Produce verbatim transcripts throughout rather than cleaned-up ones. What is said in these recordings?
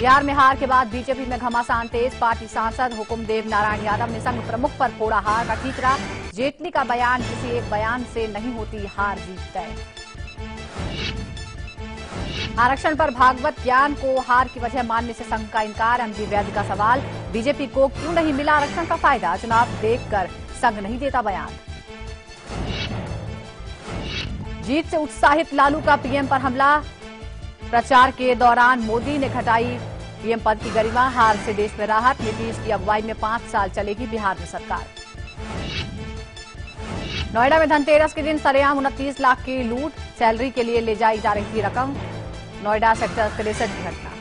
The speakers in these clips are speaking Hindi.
बिहार में हार के बाद बीजेपी में घमासान तेज। पार्टी सांसद हुकुमदेव नारायण यादव ने संघ प्रमुख पर फोड़ा हार का ठीकरा। जेटली का बयान, किसी एक बयान से नहीं होती हार जीत तय। आरक्षण पर भागवत ज्ञान को हार की वजह मानने से संघ का इनकार। एमजी वैद्य का सवाल, बीजेपी को क्यों नहीं मिला आरक्षण का फायदा, चुनाव देखकर संघ नहीं देता बयान। जीत से उत्साहित लालू का पीएम पर हमला। प्रचार के दौरान मोदी ने घटाई पीएम पद की गरिमा। हार से देश में राहत, नीतीश की अगुवाई में पांच साल चलेगी बिहार में सरकार। नोएडा में धनतेरस के दिन सरेआम उनतीस लाख की लूट, सैलरी के लिए ले जाई जा रही थी रकम। नोएडा सेक्टर तिरसठ की घटना।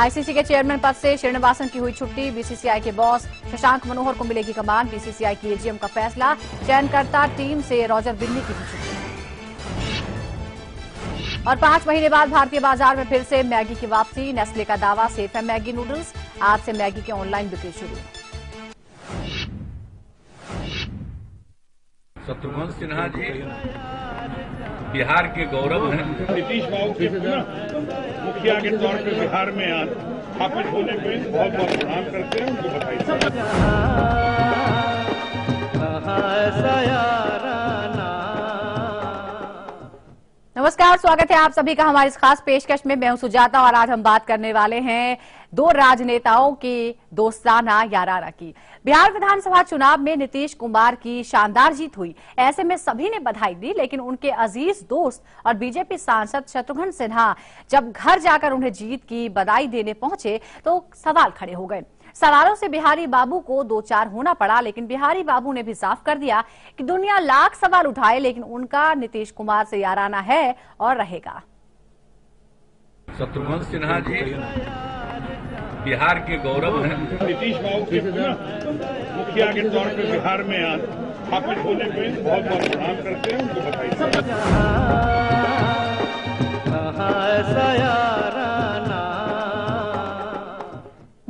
आईसीसी के चेयरमैन पद से श्रीनिवासन की हुई छुट्टी। बीसीसीआई के बॉस शशांक मनोहर को मिलेगी कमान। बीसीसीआई की एजीएम का फैसला, चयनकर्ता टीम से रॉजर बिन्नी की भी छुट्टी। और पांच महीने बाद भारतीय बाजार में फिर से मैगी की वापसी। नेस्ले का दावा, सेफ है मैगी नूडल्स, आज से मैगी की ऑनलाइन बिक्री शुरू। शत्रुघ्न सिन्हा जी बिहार के गौरव हैं। नीतीश बाबू के मुखिया के तौर पे बिहार में स्थापित होने पे बहुत बहुत प्रणाम करते हैं, उनको बधाई। नमस्कार, स्वागत है आप सभी का हमारे इस खास पेशकश में। मैं हूं सुजाता और आज हम बात करने वाले हैं दो राजनेताओं की दोस्ताना याराना की। बिहार विधानसभा चुनाव में नीतीश कुमार की शानदार जीत हुई, ऐसे में सभी ने बधाई दी, लेकिन उनके अजीज दोस्त और बीजेपी सांसद शत्रुघ्न सिन्हा जब घर जाकर उन्हें जीत की बधाई देने पहुंचे तो सवाल खड़े हो गए। सवालों से बिहारी बाबू को दो चार होना पड़ा, लेकिन बिहारी बाबू ने भी साफ कर दिया कि दुनिया लाख सवाल उठाए, लेकिन उनका नीतीश कुमार से याराना है और रहेगा। शत्रुघ्न सिन्हा जी बिहार के गौरव हैं। नीतीश बाबू के मुखिया के तौर पे बिहार में स्थापित होने पे बहुत बहुत प्रणाम करते हैं, उनको बधाई।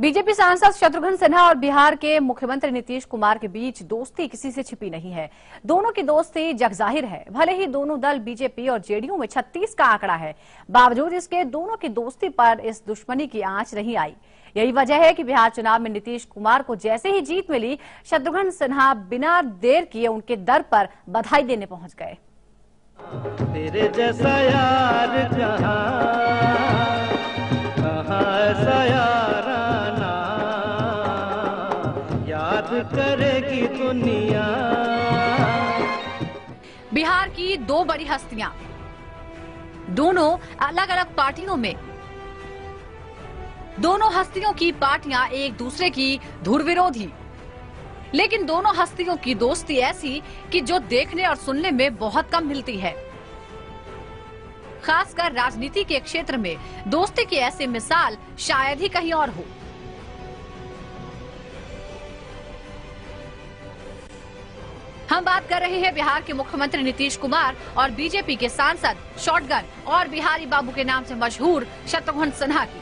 बीजेपी सांसद शत्रुघ्न सिन्हा और बिहार के मुख्यमंत्री नीतीश कुमार के बीच दोस्ती किसी से छिपी नहीं है। दोनों की दोस्ती जगजाहिर है। भले ही दोनों दल बीजेपी और जेडीयू में छत्तीस का आंकड़ा है, बावजूद इसके दोनों की दोस्ती पर इस दुश्मनी की आंच नहीं आई। यही वजह है कि बिहार चुनाव में नीतीश कुमार को जैसे ही जीत मिली, शत्रुघ्न सिन्हा बिना देर किए उनके दर पर बधाई देने पहुंच गए। तेरे जैसा यार जहां कहां सा याराना, याद करेगी दुनिया। बिहार की दो बड़ी हस्तियां, दोनों अलग अलग पार्टियों में। दोनों हस्तियों की पार्टियां एक दूसरे की धुर विरोधी, लेकिन दोनों हस्तियों की दोस्ती ऐसी कि जो देखने और सुनने में बहुत कम मिलती है। खासकर राजनीति के क्षेत्र में दोस्ती की ऐसी मिसाल शायद ही कहीं और हो। हम बात कर रहे हैं बिहार के मुख्यमंत्री नीतीश कुमार और बीजेपी के सांसद शॉटगन और बिहारी बाबू के नाम से मशहूर शत्रुघ्न सिन्हा की।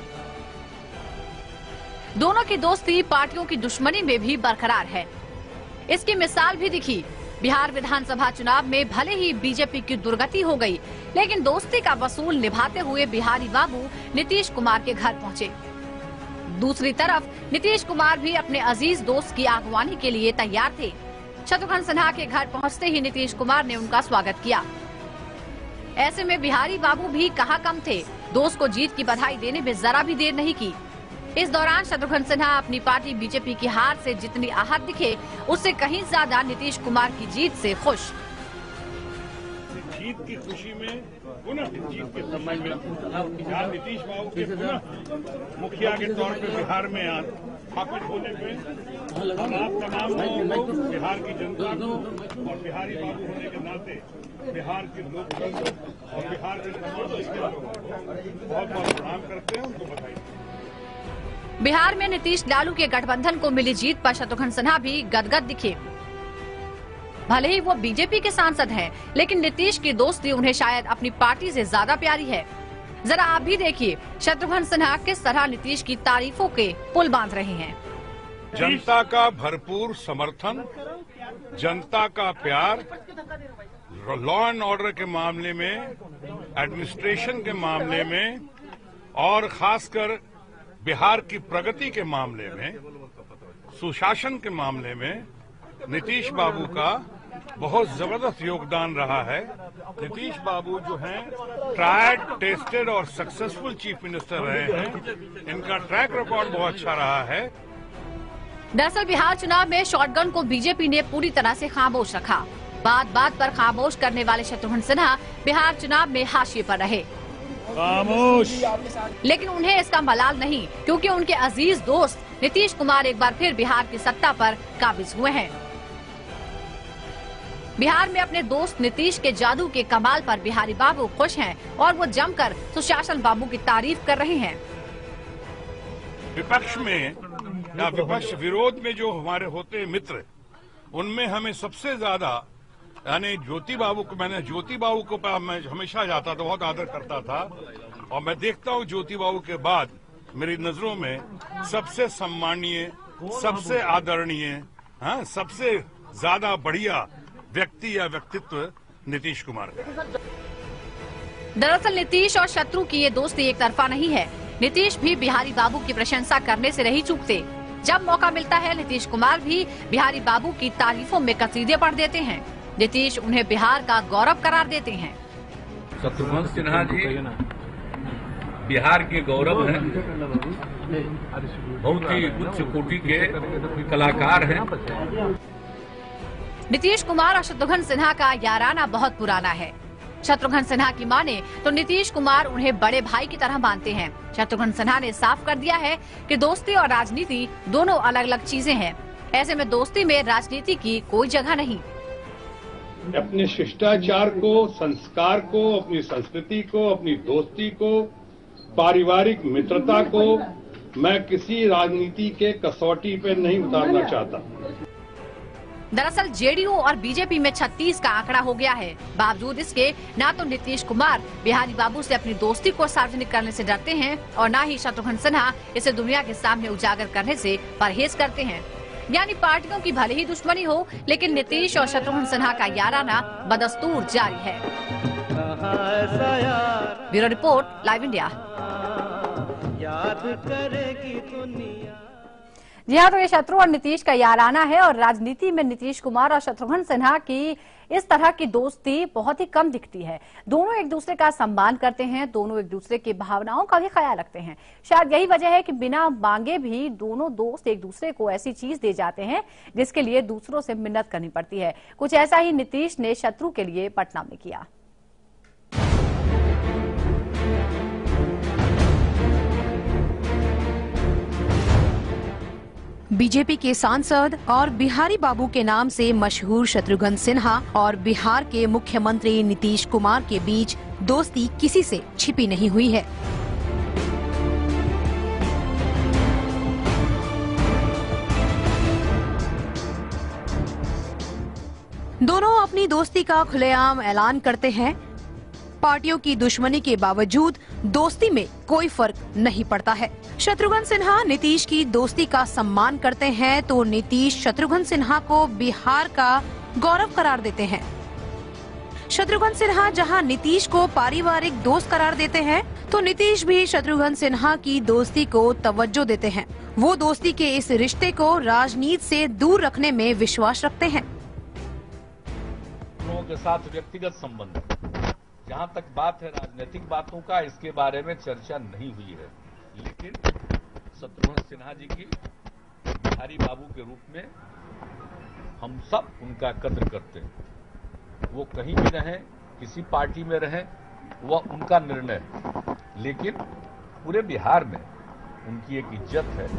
दोनों की दोस्ती पार्टियों की दुश्मनी में भी बरकरार है। इसकी मिसाल भी दिखी। बिहार विधानसभा चुनाव में भले ही बीजेपी की दुर्गति हो गई, लेकिन दोस्ती का वसूल निभाते हुए बिहारी बाबू नीतीश कुमार के घर पहुंचे। दूसरी तरफ नीतीश कुमार भी अपने अजीज दोस्त की अगवानी के लिए तैयार थे। शत्रुघ्न सिन्हा के घर पहुँचते ही नीतीश कुमार ने उनका स्वागत किया। ऐसे में बिहारी बाबू भी कहाँ कम थे, दोस्त को जीत की बधाई देने में जरा भी देर नहीं की। इस दौरान शत्रुघ्न सिन्हा अपनी पार्टी बीजेपी की हार से जितनी आहत दिखे, उससे कहीं ज्यादा नीतीश कुमार की जीत से खुश। जीत की खुशी में, जीत के सम्मान में नीतीश बाबू के मुखिया के तौर पे बिहार में स्थापित होने पे आप तमाम लोगों, बिहार की जनता को और बिहारी बाबू होने के नाते बिहार के लोकतंत्र और बिहार के बहुत बहुत प्रणाम करते हैं, उनको बधाई। बिहार में नीतीश लालू के गठबंधन को मिली जीत पर शत्रुघ्न सिन्हा भी गदगद दिखे। भले ही वो बीजेपी के सांसद हैं, लेकिन नीतीश की दोस्ती उन्हें शायद अपनी पार्टी से ज्यादा प्यारी है। जरा आप भी देखिए शत्रुघ्न सिन्हा किस तरह नीतीश की तारीफों के पुल बांध रहे हैं। जनता का भरपूर समर्थन, जनता का प्यार, लॉ एंड ऑर्डर के मामले में, एडमिनिस्ट्रेशन के मामले में, और खासकर बिहार की प्रगति के मामले में, सुशासन के मामले में नीतीश बाबू का बहुत जबरदस्त योगदान रहा है। नीतीश बाबू जो हैं, ट्राइड, टेस्टेड और सक्सेसफुल चीफ मिनिस्टर रहे हैं। इनका ट्रैक रिकॉर्ड बहुत अच्छा रहा है। दरअसल बिहार चुनाव में शॉटगन को बीजेपी ने पूरी तरह से खामोश रखा। बात बात पर खामोश करने वाले शत्रुघ्न सिन्हा बिहार चुनाव में हाशिए पर रहे, खामोश। लेकिन उन्हें इसका मलाल नहीं, क्योंकि उनके अजीज दोस्त नीतीश कुमार एक बार फिर बिहार की सत्ता पर काबिज हुए हैं। बिहार में अपने दोस्त नीतीश के जादू के कमाल पर बिहारी बाबू खुश हैं और वो जमकर सुशासन बाबू की तारीफ कर रहे हैं। विपक्ष में या विपक्ष विरोध में जो हमारे होते मित्र, उनमें हमें सबसे ज्यादा यानी ज्योति बाबू को, मैंने ज्योति बाबू को मैं हमेशा जाता था, बहुत आदर करता था और मैं देखता हूँ ज्योति बाबू के बाद मेरी नजरों में सबसे सम्माननीय, सबसे आदरणीय, हाँ, सबसे ज्यादा बढ़िया व्यक्ति या व्यक्तित्व नीतीश कुमार का। दरअसल नीतीश और शत्रु की ये दोस्ती एक तरफा नहीं है। नीतीश भी बिहारी बाबू की प्रशंसा करने से नहीं चूकते। जब मौका मिलता है नीतीश कुमार भी बिहारी बाबू की तारीफों में कसीदे पढ़ देते हैं। नीतीश उन्हें बिहार का गौरव करार देते हैं। शत्रुघ्न सिन्हा जी बिहार के गौरव हैं, बहुत ही उच्च कोटि के कलाकार हैं। नीतीश कुमार और शत्रुघ्न सिन्हा का याराना बहुत पुराना है। शत्रुघ्न सिन्हा की माने तो नीतीश कुमार उन्हें बड़े भाई की तरह मानते हैं। शत्रुघ्न सिन्हा ने साफ कर दिया है कि दोस्ती और राजनीति दोनों अलग अलग चीजें हैं। ऐसे में दोस्ती में राजनीति की कोई जगह नहीं। अपने शिष्टाचार को, संस्कार को, अपनी संस्कृति को, अपनी दोस्ती को, पारिवारिक मित्रता को मैं किसी राजनीति के कसौटी पे नहीं उतारना चाहता। दरअसल जेडीयू और बीजेपी में छत्तीस का आंकड़ा हो गया है। बावजूद इसके ना तो नीतीश कुमार बिहारी बाबू से अपनी दोस्ती को सार्वजनिक करने से डरते हैं और ना ही शत्रुघ्न सिन्हा इसे दुनिया के सामने उजागर करने से परहेज करते हैं। यानी पार्टियों की भले ही दुश्मनी हो, लेकिन नीतीश और शत्रुघ्न सिन्हा का याराना बदस्तूर जारी है। Bureau report, live India. याद करेगी दुनिया। जी हाँ, तो ये शत्रु और नीतीश का याराना है और राजनीति में नीतीश कुमार और शत्रुघ्न सिन्हा की इस तरह की दोस्ती बहुत ही कम दिखती है। दोनों एक दूसरे का सम्मान करते हैं, दोनों एक दूसरे की भावनाओं का भी ख्याल रखते हैं। शायद यही वजह है कि बिना मांगे भी दोनों दोस्त एक दूसरे को ऐसी चीज दे जाते हैं जिसके लिए दूसरों से मिन्नत करनी पड़ती है। कुछ ऐसा ही नीतीश ने शत्रु के लिए पटना में किया। बीजेपी के सांसद और बिहारी बाबू के नाम से मशहूर शत्रुघ्न सिन्हा और बिहार के मुख्यमंत्री नीतीश कुमार के बीच दोस्ती किसी से छिपी नहीं हुई है। दोनों अपनी दोस्ती का खुलेआम ऐलान करते हैं। पार्टियों की दुश्मनी के बावजूद दोस्ती में कोई फर्क नहीं पड़ता है। शत्रुघ्न सिन्हा नीतीश की दोस्ती का सम्मान करते हैं तो नीतीश शत्रुघ्न सिन्हा को बिहार का गौरव करार देते हैं। शत्रुघ्न सिन्हा जहां नीतीश को पारिवारिक दोस्त करार देते हैं तो नीतीश भी शत्रुघ्न सिन्हा की दोस्ती को तवज्जो देते हैं। वो दोस्ती के इस रिश्ते को राजनीति से दूर रखने में विश्वास रखते हैं। लोगों के साथ व्यक्तिगत संबंध, जहां तक बात है राजनीतिक बातों का, इसके बारे में चर्चा नहीं हुई है, लेकिन शत्रुघ्न सिन्हा जी की बिहारी बाबू के रूप में हम सब उनका कद्र करते हैं। वो कहीं भी रहें, किसी पार्टी में रहें, वह उनका निर्णय, लेकिन पूरे बिहार में उनकी एक इज्जत है।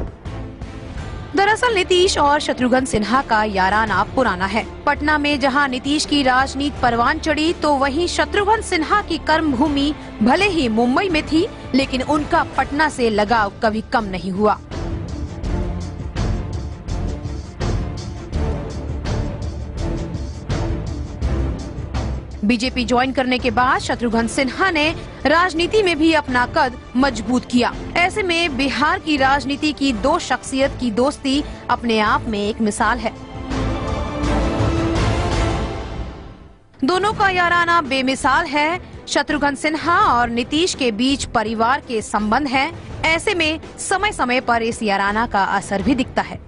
दरअसल नीतीश और शत्रुघ्न सिन्हा का याराना पुराना है। पटना में जहां नीतीश की राजनीति परवान चढ़ी तो वहीं शत्रुघ्न सिन्हा की कर्मभूमि भले ही मुंबई में थी, लेकिन उनका पटना से लगाव कभी कम नहीं हुआ। बीजेपी ज्वाइन करने के बाद शत्रुघ्न सिन्हा ने राजनीति में भी अपना कद मजबूत किया। ऐसे में बिहार की राजनीति की दो शख्सियत की दोस्ती अपने आप में एक मिसाल है। दोनों का याराना बेमिसाल है। शत्रुघ्न सिन्हा और नीतीश के बीच परिवार के संबंध हैं। ऐसे में समय समय पर इस याराना का असर भी दिखता है।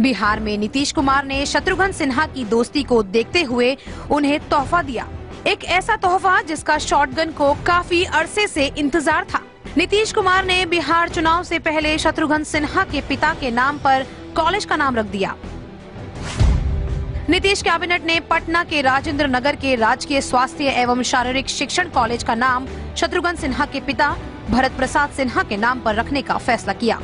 बिहार में नीतीश कुमार ने शत्रुघ्न सिन्हा की दोस्ती को देखते हुए उन्हें तोहफा दिया, एक ऐसा तोहफा जिसका शॉटगन को काफी अरसे से इंतजार था। नीतीश कुमार ने बिहार चुनाव से पहले शत्रुघ्न सिन्हा के पिता के नाम पर कॉलेज का नाम रख दिया। नीतीश कैबिनेट ने पटना के राजेंद्र नगर के राजकीय स्वास्थ्य एवं शारीरिक शिक्षण कॉलेज का नाम शत्रुघ्न सिन्हा के पिता भरत प्रसाद सिन्हा के नाम पर रखने का फैसला किया।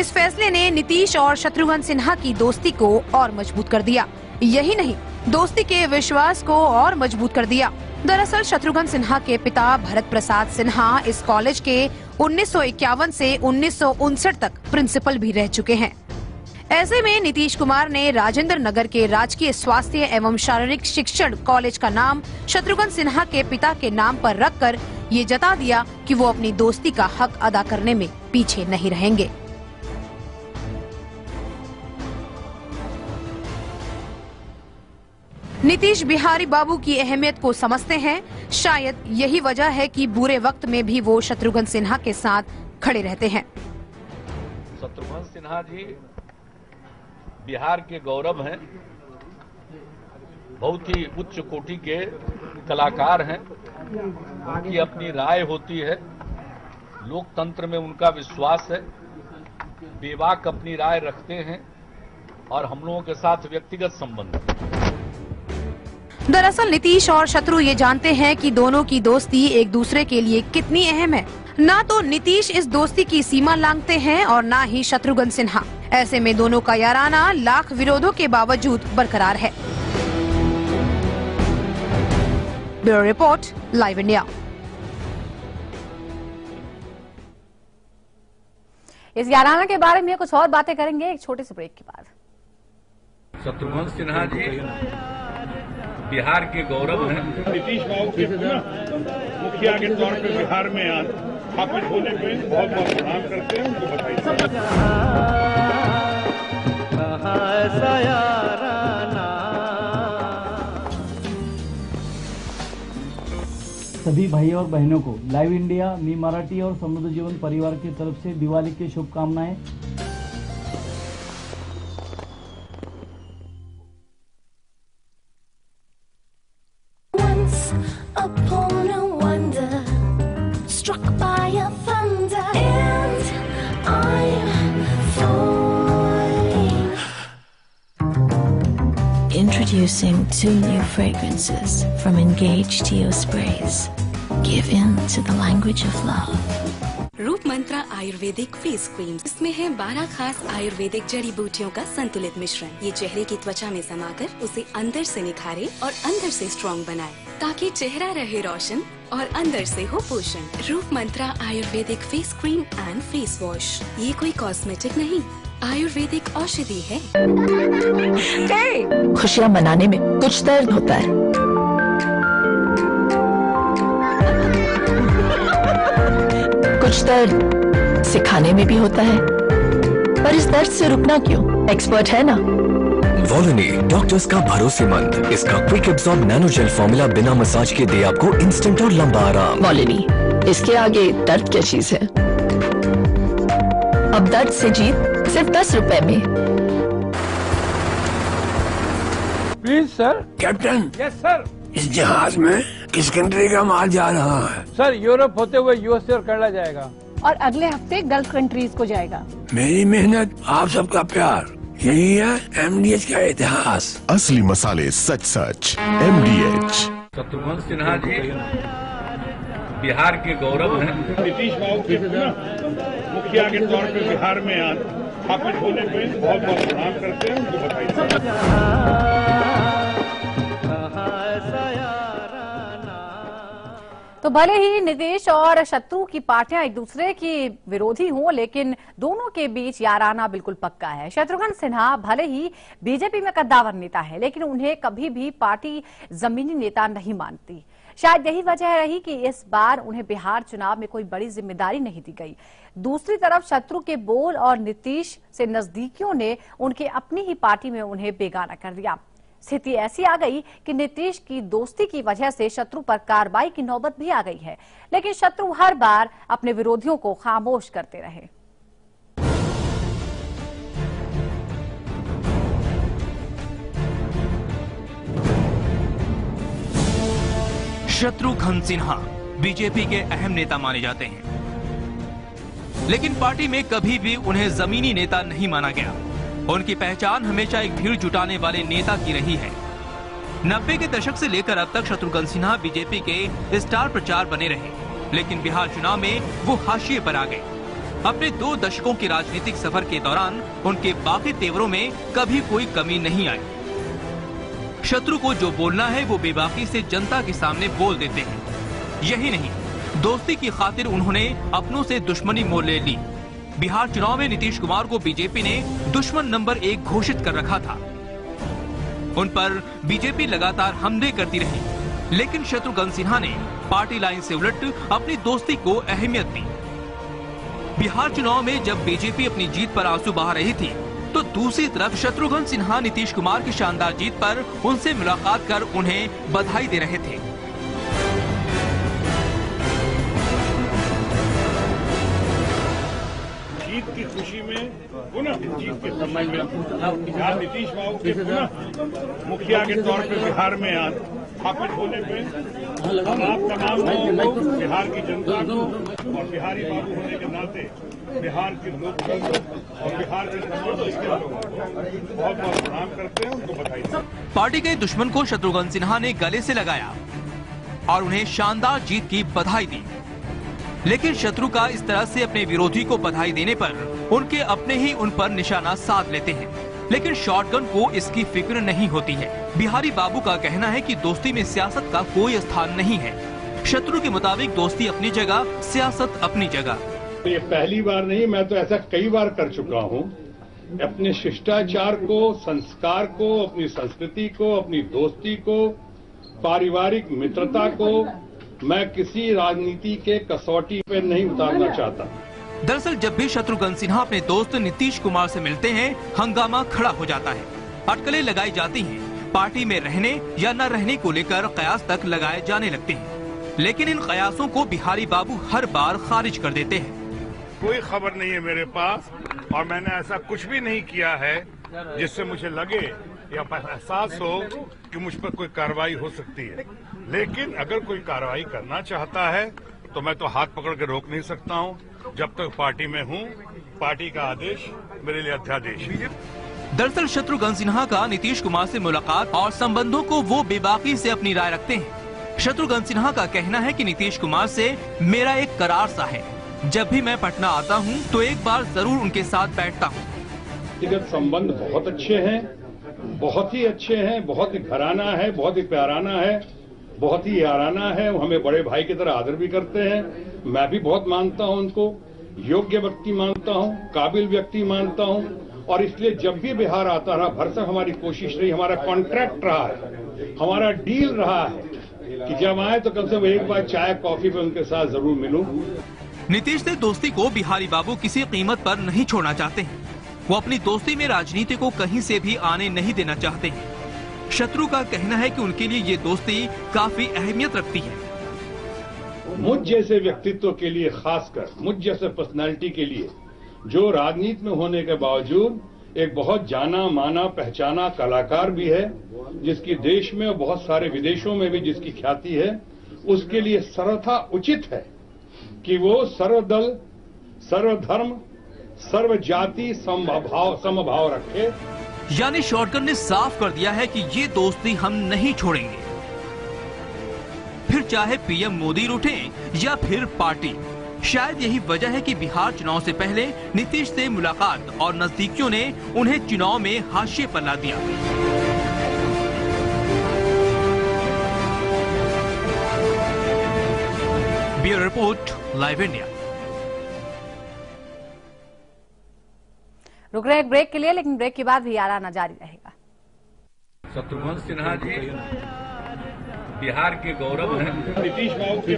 इस फैसले ने नीतीश और शत्रुघ्न सिन्हा की दोस्ती को और मजबूत कर दिया। यही नहीं, दोस्ती के विश्वास को और मजबूत कर दिया। दरअसल शत्रुघ्न सिन्हा के पिता भरत प्रसाद सिन्हा इस कॉलेज के उन्नीस सौ इक्यावन से उन्नीस सौ उनसठ तक प्रिंसिपल भी रह चुके हैं। ऐसे में नीतीश कुमार ने राजेंद्र नगर के राजकीय स्वास्थ्य एवं शारीरिक शिक्षण कॉलेज का नाम शत्रुघ्न सिन्हा के पिता के नाम पर रखकर ये जता दिया कि वो अपनी दोस्ती का हक अदा करने में पीछे नहीं रहेंगे। नीतीश बिहारी बाबू की अहमियत को समझते हैं। शायद यही वजह है कि बुरे वक्त में भी वो शत्रुघ्न सिन्हा के साथ खड़े रहते हैं। शत्रुघ्न सिन्हा जी बिहार के गौरव हैं, बहुत ही उच्च कोटि के कलाकार हैं, उनकी अपनी राय होती है, लोकतंत्र में उनका विश्वास है, बेबाक अपनी राय रखते हैं और हम लोगों के साथ व्यक्तिगत संबंध। दरअसल नीतीश और शत्रु ये जानते हैं कि दोनों की दोस्ती एक दूसरे के लिए कितनी अहम है। ना तो नीतीश इस दोस्ती की सीमा लांघते हैं और ना ही शत्रुघ्न सिन्हा। ऐसे में दोनों का याराना लाख विरोधों के बावजूद बरकरार है। Bureau report, live India. इस याराना के बारे में कुछ और बातें करेंगे एक छोटे से ब्रेक के बाद। शत्रुघ्न सिन्हा जी बिहार के गौरव हैं। नीतीश बाबू के मुखिया के तौर पर बिहार में स्थापित होने पे बहुत बहुत प्रणाम करते हैं, उनको बताइए। सभी भाई और बहनों को लाइव इंडिया मी मराठी और समृद्ध जीवन परिवार की तरफ से दिवाली की शुभकामनाएं। Upon a wonder, struck by a thunder, and I'm falling. Introducing two new fragrances from Engage T O Sprays. Give in to the language of love. रूप मंत्रा आयुर्वेदिक फेस क्रीम, इसमें है बारह खास आयुर्वेदिक जड़ी बूटियों का संतुलित मिश्रण। ये चेहरे की त्वचा में समाकर उसे अंदर से निखारे और अंदर से स्ट्रॉन्ग बनाए, ताकि चेहरा रहे रोशन और अंदर से हो पोषण। Roop Mantra ayurvedic face cream and face wash, ये कोई कॉस्मेटिक नहीं, आयुर्वेदिक औषधि है। hey! खुशियाँ मनाने में कुछ दर्द होता है, कुछ दर्द सिखाने में भी होता है, पर इस दर्द से रुकना क्यों? एक्सपर्ट है ना वॉलिनी, डॉक्टर्स का भरोसेमंद। इसका क्विक एब्सॉर्ब नैनोजेल फॉर्मूला बिना मसाज के दे आपको इंस्टेंट और लंबा आराम। वॉलिनी, इसके आगे दर्द क्या चीज है? अब दर्द से जीत सिर्फ दस रुपए में। Please sir. Captain. Yes sir. इस जहाज में किस कंट्री का माल जा रहा है? सर, यूरोप होते हुए यूएसए और कनाडा जाएगा, और अगले हफ्ते गल्फ कंट्रीज को जाएगा। मेरी मेहनत, आप सबका प्यार, यही है एमडीएच का इतिहास। असली मसाले सच सच एमडीएच। शत्रुघ्न सिन्हा जी बिहार के गौरव हैं। नीतीश बाबू के मुखिया के तौर पर बिहार में स्थापित होने पे बहुत बहुत प्रणाम करते हैं। तो भले ही नीतीश और शत्रु की पार्टियां एक दूसरे की विरोधी हों, लेकिन दोनों के बीच याराना बिल्कुल पक्का है। शत्रुघ्न सिन्हा भले ही बीजेपी में कद्दावर नेता है, लेकिन उन्हें कभी भी पार्टी जमीनी नेता नहीं मानती। शायद यही वजह रही कि इस बार उन्हें बिहार चुनाव में कोई बड़ी जिम्मेदारी नहीं दी गई। दूसरी तरफ शत्रु के बोल और नीतीश से नजदीकियों ने उनके अपनी ही पार्टी में उन्हें बेगाना कर दिया। स्थिति ऐसी आ गई कि नीतीश की दोस्ती की वजह से शत्रु पर कार्रवाई की नौबत भी आ गई है, लेकिन शत्रु हर बार अपने विरोधियों को खामोश करते रहे। शत्रुघ्न सिन्हा बीजेपी के अहम नेता माने जाते हैं, लेकिन पार्टी में कभी भी उन्हें जमीनी नेता नहीं माना गया। उनकी पहचान हमेशा एक भीड़ जुटाने वाले नेता की रही है। नब्बे के दशक से लेकर अब तक शत्रुघ्न सिन्हा बीजेपी के स्टार प्रचार बने रहे, लेकिन बिहार चुनाव में वो हाशिए पर आ गए। अपने दो दशकों के राजनीतिक सफर के दौरान उनके बाकी तेवरों में कभी कोई कमी नहीं आई। शत्रु को जो बोलना है वो बेबाकी से जनता के सामने बोल देते हैं। यही नहीं, दोस्ती की खातिर उन्होंने अपनों से दुश्मनी मोल ले ली। बिहार चुनाव में नीतीश कुमार को बीजेपी ने दुश्मन नंबर एक घोषित कर रखा था। उन पर बीजेपी लगातार हमले करती रही, लेकिन शत्रुघ्न सिन्हा ने पार्टी लाइन से उलट अपनी दोस्ती को अहमियत दी। बिहार चुनाव में जब बीजेपी अपनी जीत पर आंसू बहा रही थी, तो दूसरी तरफ शत्रुघ्न सिन्हा नीतीश कुमार की शानदार जीत पर उनसे मुलाकात कर उन्हें बधाई दे रहे थे। जीत की खुशी में पुनः जीत के समय में बिहार नीतीश बाबू के पुनः मुखिया के तौर पर बिहार में स्थापित होने पे हम आप तमाम लोगों को, बिहार की जनता को और बिहारी बाबू होने के नाते बिहार के लोकतंत्र और बिहार के तमाम बहुत बहुत प्रणाम करते हैं, उनको बधाई। पार्टी के दुश्मन को शत्रुघ्न सिन्हा ने गले से लगाया और उन्हें शानदार जीत की बधाई दी, लेकिन शत्रु का इस तरह से अपने विरोधी को बधाई देने पर उनके अपने ही उन पर निशाना साध लेते हैं, लेकिन शॉटगन को इसकी फिक्र नहीं होती है। बिहारी बाबू का कहना है कि दोस्ती में सियासत का कोई स्थान नहीं है। शत्रु के मुताबिक दोस्ती अपनी जगह, सियासत अपनी जगह। ये पहली बार नहीं, मैं तो ऐसा कई बार कर चुका हूँ। अपने शिष्टाचार को, संस्कार को, अपनी संस्कृति को, अपनी दोस्ती को, पारिवारिक मित्रता को मैं किसी राजनीति के कसौटी पे नहीं उतारना चाहता। दरअसल जब भी शत्रुघ्न सिन्हा अपने दोस्त नीतीश कुमार से मिलते हैं, हंगामा खड़ा हो जाता है। अटकलें लगाई जाती हैं, पार्टी में रहने या न रहने को लेकर कयास तक लगाए जाने लगते हैं, लेकिन इन कयासों को बिहारी बाबू हर बार खारिज कर देते हैं। कोई खबर नहीं है मेरे पास और मैंने ऐसा कुछ भी नहीं किया है जिससे मुझे लगे या एहसास हो कि मुझ पर कोई कार्रवाई हो सकती है, लेकिन अगर कोई कार्रवाई करना चाहता है तो मैं तो हाथ पकड़ के रोक नहीं सकता हूं। जब तक पार्टी में हूं, पार्टी का आदेश मेरे लिए अध्यादेश है। दरअसल शत्रुघ्न सिन्हा का नीतीश कुमार से मुलाकात और संबंधों को वो बेबाकी से अपनी राय रखते हैं। शत्रुघ्न सिन्हा का कहना है कि नीतीश कुमार से मेरा एक करार सा है, जब भी मैं पटना आता हूँ तो एक बार जरूर उनके साथ बैठता हूँ। व्यक्तिगत संबंध बहुत अच्छे हैं, बहुत ही अच्छे हैं, बहुत ही घराना है, बहुत ही प्याराना है, बहुत ही याराना है। हमें बड़े भाई की तरह आदर भी करते हैं। मैं भी बहुत मानता हूं उनको, योग्य व्यक्ति मानता हूं, काबिल व्यक्ति मानता हूं, और इसलिए जब भी बिहार आता रहा, भरसक हमारी कोशिश रही, हमारा कॉन्ट्रैक्ट रहा है, हमारा डील रहा है कि जब आए तो कम से कम एक बार चाय कॉफी पे उनके साथ जरूर मिलूं। नीतीश से दोस्ती को बिहारी बाबू किसी कीमत पर नहीं छोड़ना चाहते हैं। वो अपनी दोस्ती में राजनीति को कहीं से भी आने नहीं देना चाहते हैं। शत्रु का कहना है कि उनके लिए ये दोस्ती काफी अहमियत रखती है। मुझ जैसे व्यक्तित्व के लिए, खासकर मुझ जैसे पर्सनालिटी के लिए, जो राजनीति में होने के बावजूद एक बहुत जाना माना पहचाना कलाकार भी है, जिसकी देश में और बहुत सारे विदेशों में भी जिसकी ख्याति है, उसके लिए सर्वथा उचित है कि वो सर्वदल सर्वधर्म सर्व जाति समभाव समभाव रखे। यानी शॉटगन ने साफ कर दिया है कि ये दोस्ती हम नहीं छोड़ेंगे, फिर चाहे पीएम मोदी रूठे या फिर पार्टी। शायद यही वजह है कि बिहार चुनाव से पहले नीतीश से मुलाकात और नजदीकियों ने उन्हें चुनाव में हाशिए पर ला दिया। Bureau report, live India. रुक रहे हैं ब्रेक के लिए, लेकिन ब्रेक के बाद भी आना जारी रहेगा। शत्रुघ्न सिन्हा जी बिहार के गौरव हैं। नीतीश बाबू के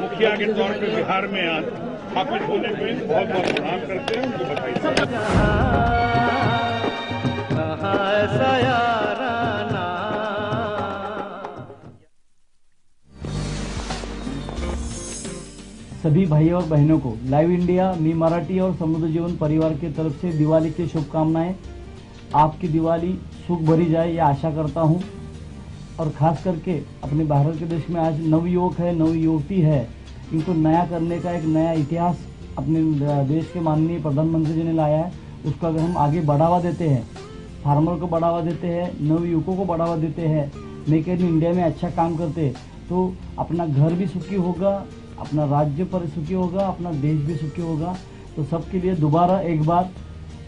मुखिया के तौर पर बिहार में स्थापित होने पे बहुत बहुत प्रणाम करते हैं, उनको बधाई। सभी भाई और बहनों को लाइव इंडिया मी मराठी और समुद्र जीवन परिवार के तरफ से दिवाली की शुभकामनाएं। आपकी दिवाली सुख भरी जाए यह आशा करता हूं। और खास करके अपने भारत के देश में आज नवयुवक है, नवयुवती है, इनको नया करने का एक नया इतिहास अपने देश के माननीय प्रधानमंत्री जी ने लाया है। उसका अगर हम आगे बढ़ावा देते हैं, फार्मर को बढ़ावा देते हैं, नवयुवकों को बढ़ावा देते हैं, मेक इन इंडिया में अच्छा काम करते हैं, तो अपना घर भी सुखी होगा, अपना राज्य पर सुखी होगा, अपना देश भी सुखी होगा। तो सबके लिए दोबारा एक बार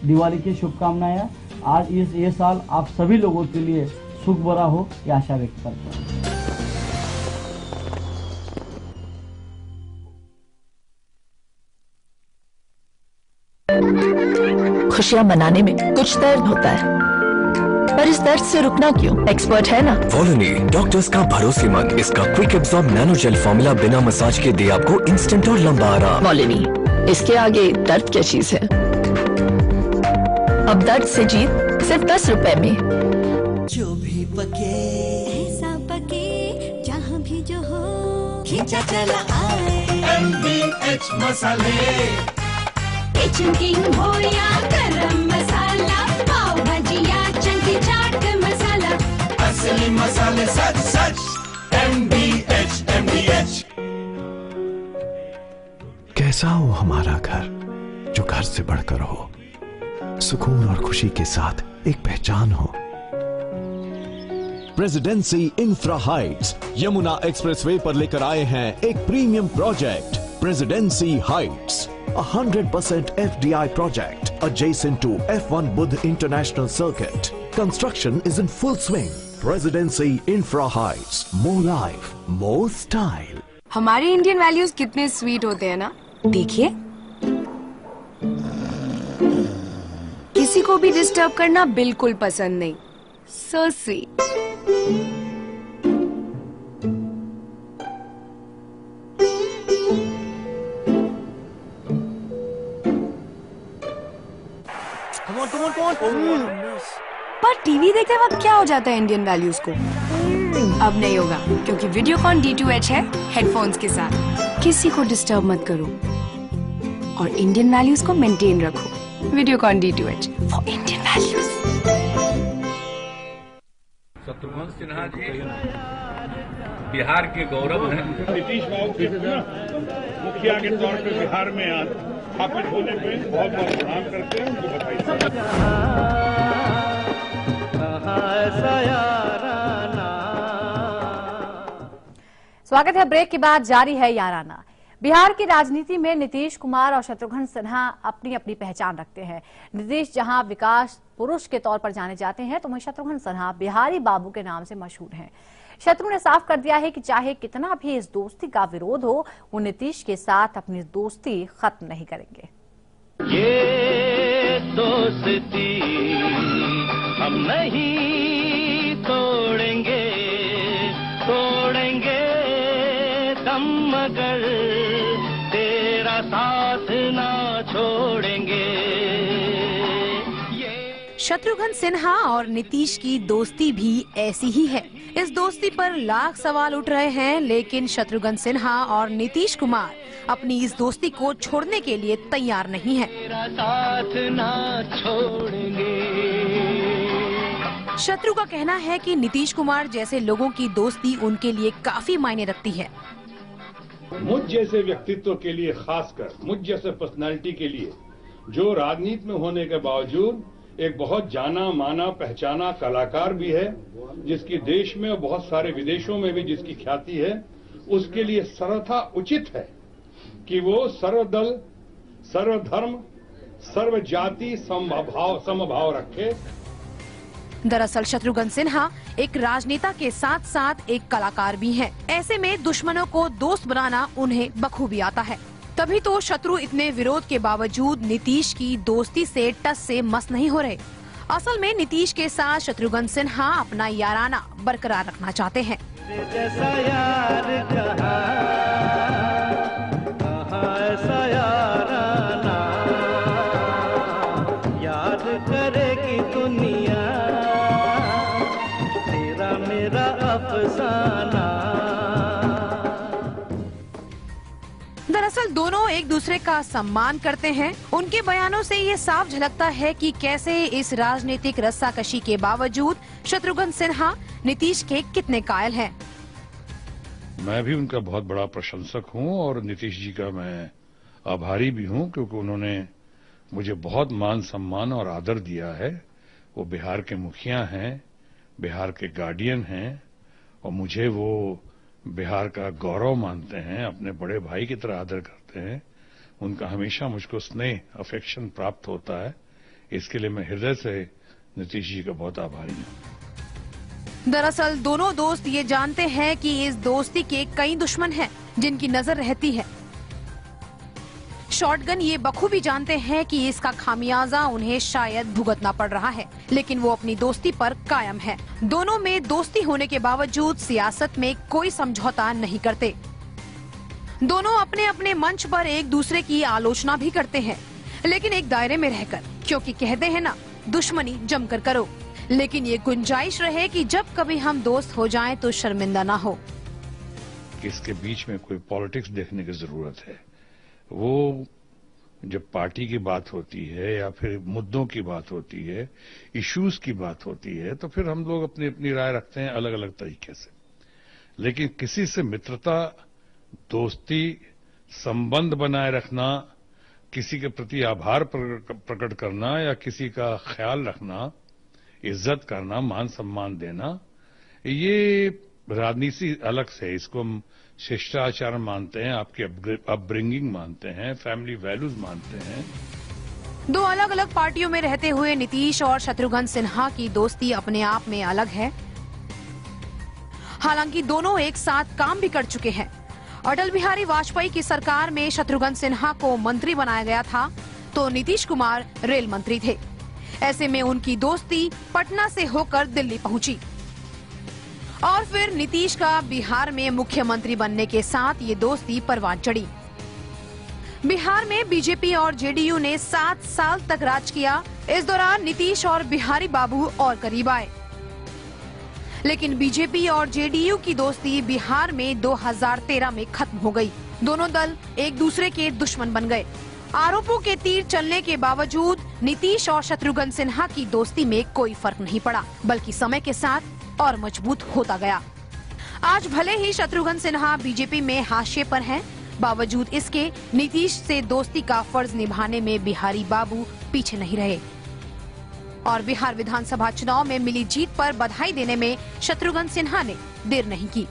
दिवाली की शुभकामनाएं। आज इस ये साल आप सभी लोगों के लिए सुख भरा हो यह आशा व्यक्त करता हूँ। खुशियां मनाने में कुछ दर्द होता है, पर इस दर्द से रुकना क्यों? एक्सपर्ट है ना वॉलनी, डॉक्टर्स का भरोसेमंद इसका quick absorb nano gel formula बिना मसाज के दे आपको इंस्टेंट और लंबा आराम। वॉलनी, इसके आगे दर्द क्या चीज है? अब दर्द से जीत सिर्फ दस रुपए में। जो भी पके ऐसा पके, जहाँ भी जो हो खींचा चला आए एम बी एच मसाले। किचन किंग हो या गरम मसाला, पाव भाजी या चंकी चाट मसाला, असली मसाले सच सच M B H M B H. कैसा हो हमारा घर, जो घर से बढ़कर हो, सुकून और खुशी के साथ एक पहचान हो। Presidency infra heights Yamuna expressway पर लेकर आए हैं एक premium project presidency heights, hundred percent F D I project adjacent to F one Budh International Circuit. Construction is in full swing. Presidency Infra Heights, more life, more style. हमारे इंडियन वैल्यूज कितने स्वीट होते हैं ना, देखिए किसी को भी डिस्टर्ब करना बिल्कुल पसंद नहीं। So sweet. पर टीवी देखते वक्त क्या हो जाता है इंडियन वैल्यूज को? अब नहीं होगा, क्योंकि वीडियोकॉन डी टू एच है हेडफोन्स के साथ। किसी को डिस्टर्ब मत करो और इंडियन वैल्यूज को मेंटेन रखो। Videocon D two H for Indian values. Shatrughan Sinha ji Bihar के गौरव हैं। नीतीश बाबू मुखिया के तौर पे बिहार में स्थापित होने पे बहुत बहुत प्रणाम करते हैं, उनको बधाई। स्वागत है, ब्रेक के बाद जारी है याराना। बिहार की राजनीति में नीतीश कुमार और शत्रुघ्न सिन्हा अपनी अपनी पहचान रखते हैं। नीतीश जहां विकास पुरुष के तौर पर जाने जाते हैं, तो वहीं शत्रुघ्न सिन्हा बिहारी बाबू के नाम से मशहूर हैं। शत्रु ने साफ कर दिया है कि चाहे कितना भी इस दोस्ती का विरोध हो, वो नीतीश के साथ अपनी दोस्ती खत्म नहीं करेंगे। ये दोस्ती हम नहीं तोड़ेंगे, तोड़ेंगे दम मगर तेरा साथ ना छोड़ेंगे। शत्रुघ्न सिन्हा और नीतीश की दोस्ती भी ऐसी ही है। इस दोस्ती पर लाख सवाल उठ रहे हैं, लेकिन शत्रुघ्न सिन्हा और नीतीश कुमार अपनी इस दोस्ती को छोड़ने के लिए तैयार नहीं है। तेरा साथ ना छोड़ेंगे। शत्रु का कहना है कि नीतीश कुमार जैसे लोगों की दोस्ती उनके लिए काफी मायने रखती है। मुझ जैसे व्यक्तित्व के लिए, खासकर मुझ जैसे पर्सनालिटी के लिए, जो राजनीति में होने के बावजूद एक बहुत जाना माना पहचाना कलाकार भी है, जिसकी देश में और बहुत सारे विदेशों में भी जिसकी ख्याति है, उसके लिए सर्वथा उचित है कि वो सर्वदल सर्वधर्म सर्वजाति समभाव समभाव रखे। दरअसल शत्रुघ्न सिन्हा एक राजनेता के साथ साथ एक कलाकार भी हैं। ऐसे में दुश्मनों को दोस्त बनाना उन्हें बखूबी आता है। तभी तो शत्रु इतने विरोध के बावजूद नीतीश की दोस्ती से टस से मस नहीं हो रहे। असल में नीतीश के साथ शत्रुघ्न सिन्हा अपना याराना बरकरार रखना चाहते हैं। दरअसल दोनों एक दूसरे का सम्मान करते हैं। उनके बयानों से ये साफ झलकता है कि कैसे इस राजनीतिक रस्साकशी के बावजूद शत्रुघ्न सिन्हा नीतीश के कितने कायल हैं। मैं भी उनका बहुत बड़ा प्रशंसक हूं और नीतीश जी का मैं आभारी भी हूं, क्योंकि उन्होंने मुझे बहुत मान सम्मान और आदर दिया है। वो बिहार के मुखिया हैं, बिहार के गार्डियन हैं और मुझे वो बिहार का गौरव मानते हैं, अपने बड़े भाई की तरह आदर करते हैं। उनका हमेशा मुझको स्नेह अफेक्शन प्राप्त होता है, इसके लिए मैं हृदय से नीतीश जी का बहुत आभारी हूं। दरअसल दोनों दोस्त ये जानते हैं कि इस दोस्ती के कई दुश्मन हैं जिनकी नजर रहती है। शॉटगन ये बखूबी जानते हैं कि इसका खामियाजा उन्हें शायद भुगतना पड़ रहा है, लेकिन वो अपनी दोस्ती पर कायम है। दोनों में दोस्ती होने के बावजूद सियासत में कोई समझौता नहीं करते। दोनों अपने अपने मंच पर एक दूसरे की आलोचना भी करते हैं, लेकिन एक दायरे में रहकर, क्योंकि कहते हैं ना, दुश्मनी जमकर करो, लेकिन ये गुंजाइश रहे कि जब कभी हम दोस्त हो जाएं तो शर्मिंदा ना हो। इसके बीच में कोई पॉलिटिक्स देखने की जरूरत है। वो जब पार्टी की बात होती है या फिर मुद्दों की बात होती है, इश्यूज की बात होती है, तो फिर हम लोग अपनी अपनी राय रखते हैं अलग अलग तरीके से। लेकिन किसी से मित्रता, दोस्ती, संबंध बनाए रखना, किसी के प्रति आभार प्रकट करना या किसी का ख्याल रखना, इज्जत करना, मान सम्मान देना, ये राजनीति अलग से, इसको हम शिष्टाचार मानते हैं, आपके अपब्रिंगिंग मानते हैं, फैमिली वैल्यूज मानते हैं। दो अलग अलग पार्टियों में रहते हुए नीतीश और शत्रुघ्न सिन्हा की दोस्ती अपने आप में अलग है। हालांकि दोनों एक साथ काम भी कर चुके हैं। अटल बिहारी वाजपेयी की सरकार में शत्रुघ्न सिन्हा को मंत्री बनाया गया था तो नीतीश कुमार रेल मंत्री थे। ऐसे में उनकी दोस्ती पटना से होकर दिल्ली पहुँची और फिर नीतीश का बिहार में मुख्यमंत्री बनने के साथ ये दोस्ती परवान चढ़ी। बिहार में बीजेपी और जेडीयू ने सात साल तक राज किया। इस दौरान नीतीश और बिहारी बाबू और करीब आए, लेकिन बीजेपी और जेडीयू की दोस्ती बिहार में दो हज़ार तेरह में खत्म हो गई। दोनों दल एक दूसरे के दुश्मन बन गए। आरोपों के तीर चलने के बावजूद नीतीश और शत्रुघ्न सिन्हा की दोस्ती में कोई फर्क नहीं पड़ा, बल्कि समय के साथ और मजबूत होता गया। आज भले ही शत्रुघ्न सिन्हा बीजेपी में हाशिए पर हैं, बावजूद इसके नीतीश से दोस्ती का फर्ज निभाने में बिहारी बाबू पीछे नहीं रहे और बिहार विधानसभा चुनाव में मिली जीत पर बधाई देने में शत्रुघ्न सिन्हा ने देर नहीं की।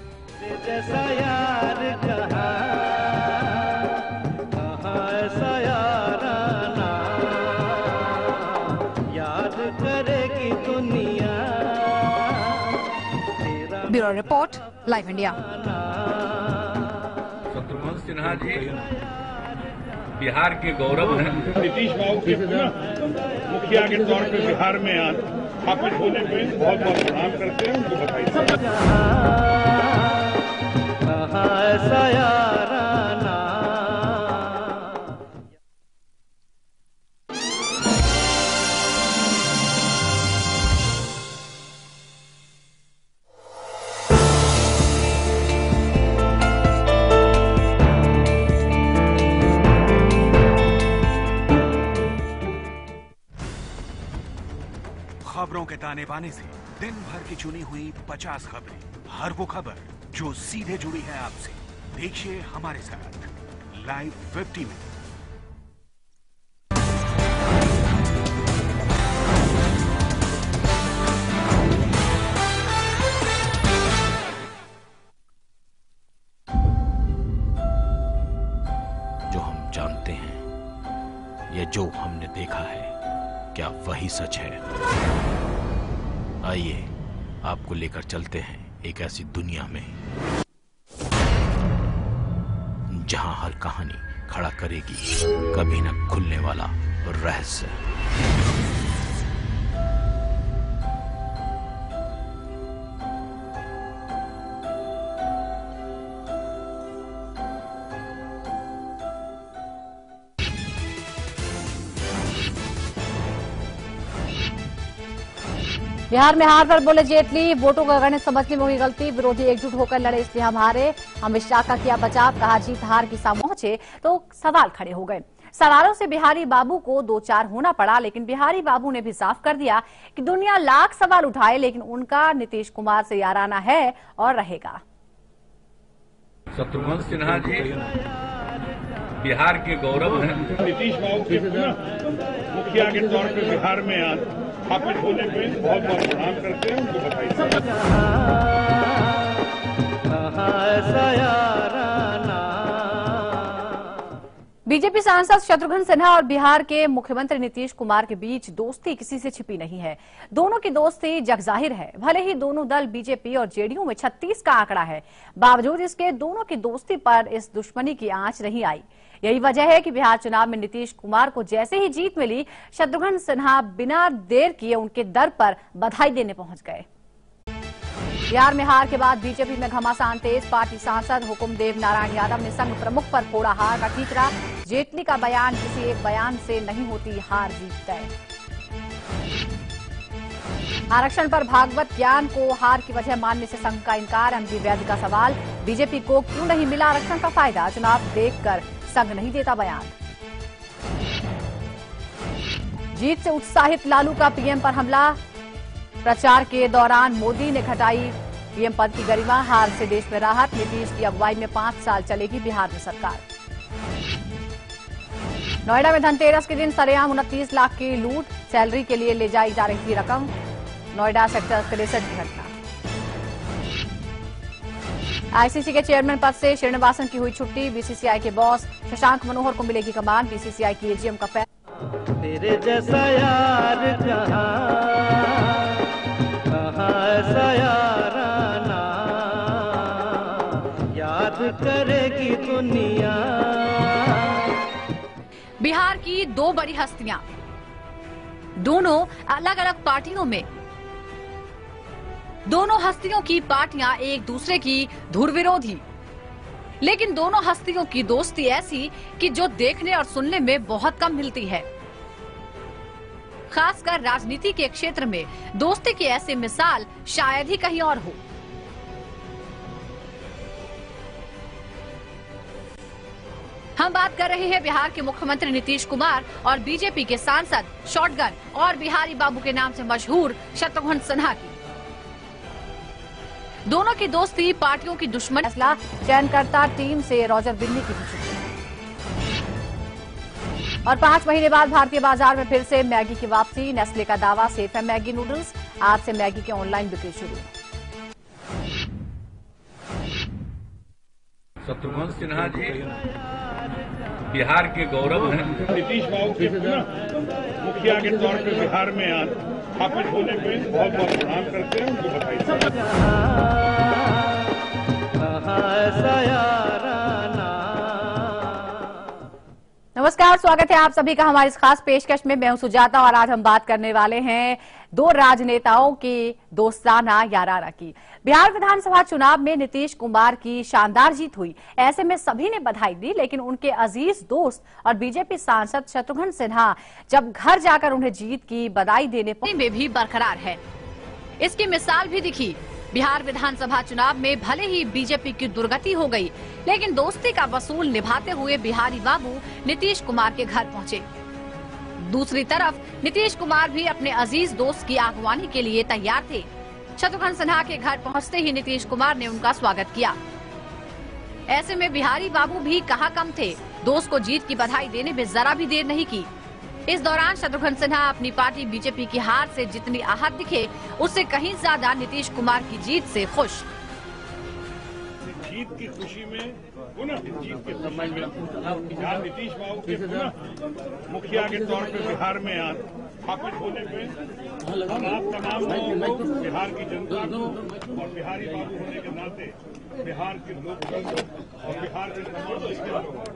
Bureau report, live India. Shatrughan Sinha ji Bihar के गौरव हैं। नीतीश बाबू के मुखिया के तौर पर बिहार में स्थापित होने पे बहुत बहुत प्रणाम करते हैं, उनको बधाई। खबरों के ताने बाने से दिन भर की चुनी हुई पचास खबरें, हर वो खबर जो सीधे जुड़ी है आपसे, देखिए हमारे साथ लाइव वेब टीवी। जो हम जानते हैं या जो हमने देखा है, क्या वही सच है? आइए आपको लेकर चलते हैं एक ऐसी दुनिया में जहां हर कहानी खड़ा करेगी कभी न खुलने वाला रहस्य। बिहार में हार पर बोले जेटली, वोटों का गणित समझने में हुई गलती, विरोधी एकजुट होकर लड़े इसलिए हम हारे। अमित शाह का किया बचाव, कहा जीत हार की सामूहिक पहुंचे तो सवाल खड़े हो गए। सवालों से बिहारी बाबू को दो चार होना पड़ा, लेकिन बिहारी बाबू ने भी साफ कर दिया कि दुनिया लाख सवाल उठाए लेकिन उनका नीतीश कुमार से याराना है और रहेगा। शत्रुघ्न सिन्हा जी बिहार के गौरव हैं। नीतीश बाबू के मुखिया के तौर पर बिहार में स्थापित होने पे बहुत बहुत प्रणाम करते हैं, उनको बताइए। बीजेपी सांसद शत्रुघ्न सिन्हा और बिहार के मुख्यमंत्री नीतीश कुमार के बीच दोस्ती किसी से छिपी नहीं है। दोनों की दोस्ती जगजाहिर है। भले ही दोनों दल बीजेपी और जेडीयू में छत्तीस का आंकड़ा है, बावजूद इसके दोनों की दोस्ती पर इस दुश्मनी की आंच नहीं आई। यही वजह है कि बिहार चुनाव में नीतीश कुमार को जैसे ही जीत मिली, शत्रुघ्न सिन्हा बिना देर किए उनके दर पर बधाई देने पहुंच गए। बिहार में हार के बाद बीजेपी में घमासान तेज। पार्टी सांसद हुकुमदेव नारायण यादव ने संघ प्रमुख पर फोड़ा हार का ठीकरा। जेटली का बयान, किसी एक बयान से नहीं होती हार जीत तय। आरक्षण पर भागवत ज्ञान को हार की वजह मानने से संघ का इनकार। एमजी वैद्य का सवाल, बीजेपी को क्यों नहीं मिला आरक्षण का फायदा, चुनाव देखकर संघ नहीं देता बयान। जीत से उत्साहित लालू का पीएम पर हमला। प्रचार के दौरान मोदी ने घटाई पीएम पद की गरिमा। हार से देश में राहत, नीतीश की अगुवाई में पांच साल चलेगी बिहार में सरकार। नोएडा में धनतेरस के दिन सरेआम उनतीस लाख की लूट, सैलरी के लिए ले जाई जा रही थी रकम। नोएडा सेक्टर तिरसठ की घटना। आईसीसी के चेयरमैन पद से श्रीनिवासन की हुई छुट्टी। बीसीसीआई के बॉस शशांक मनोहर को मिलेगी कमान। बीसीसीआई की एजीएम का फैसला। याद करेगी दुनिया। बिहार की दो बड़ी हस्तियां, दोनों अलग अलग पार्टियों में। दोनों हस्तियों की पार्टियां एक दूसरे की धुर विरोधी, लेकिन दोनों हस्तियों की दोस्ती ऐसी कि जो देखने और सुनने में बहुत कम मिलती है। खासकर राजनीति के क्षेत्र में दोस्ती की ऐसी मिसाल शायद ही कहीं और हो। हम बात कर रहे हैं बिहार के मुख्यमंत्री नीतीश कुमार और बीजेपी के सांसद शॉटगन और बिहारी बाबू के नाम से मशहूर शत्रुघ्न सिन्हा की। दोनों की दोस्ती पार्टियों की दुश्मनी। फैसला चयनकर्ता टीम से रोजर बिन्नी की भी। और पांच महीने बाद भारतीय बाजार में फिर से मैगी की वापसी। नेस्ले का दावा, सेफ है मैगी नूडल्स। आज से मैगी की ऑनलाइन बिक्री शुरू। शत्रुघ्न सिन्हा जी बिहार के गौरव हैं। नीतीश बाबू के मुखिया के तौर पर बिहार में स्थापित होने पे बहुत बहुत प्रणाम करते हैं, उनको बताइए। नमस्कार, स्वागत है आप सभी का हमारी इस खास पेशकश में। मैं हूं सुजाता और आज हम बात करने वाले हैं दो राजनेताओं की दोस्ताना याराना की। बिहार विधानसभा चुनाव में नीतीश कुमार की शानदार जीत हुई, ऐसे में सभी ने बधाई दी, लेकिन उनके अजीज दोस्त और बीजेपी सांसद शत्रुघ्न सिन्हा जब घर जाकर उन्हें जीत की बधाई देने में भी बरकरार है। इसकी मिसाल भी दिखी। बिहार विधानसभा चुनाव में भले ही बीजेपी की दुर्गति हो गई, लेकिन दोस्ती का वसूल निभाते हुए बिहारी बाबू नीतीश कुमार के घर पहुंचे। दूसरी तरफ नीतीश कुमार भी अपने अजीज दोस्त की अगवानी के लिए तैयार थे। शत्रुघ्न सिन्हा के घर पहुंचते ही नीतीश कुमार ने उनका स्वागत किया। ऐसे में बिहारी बाबू भी कहाँ कम थे, दोस्त को जीत की बधाई देने में जरा भी देर नहीं की। इस दौरान शत्रुघ्न सिन्हा अपनी पार्टी बीजेपी की हार से जितनी आहत दिखे, उससे कहीं ज्यादा नीतीश कुमार की जीत से खुश। जीत की खुशी में, पुनः जीत के सम्मान में नीतीश बाबू के पुनः मुखिया के तौर पर बिहार में स्थापित होने पे आप तमाम लोगों, बिहार की जनता को और बिहारी बाबू होने के नाते बिहार के लोग और बिहार के तमाम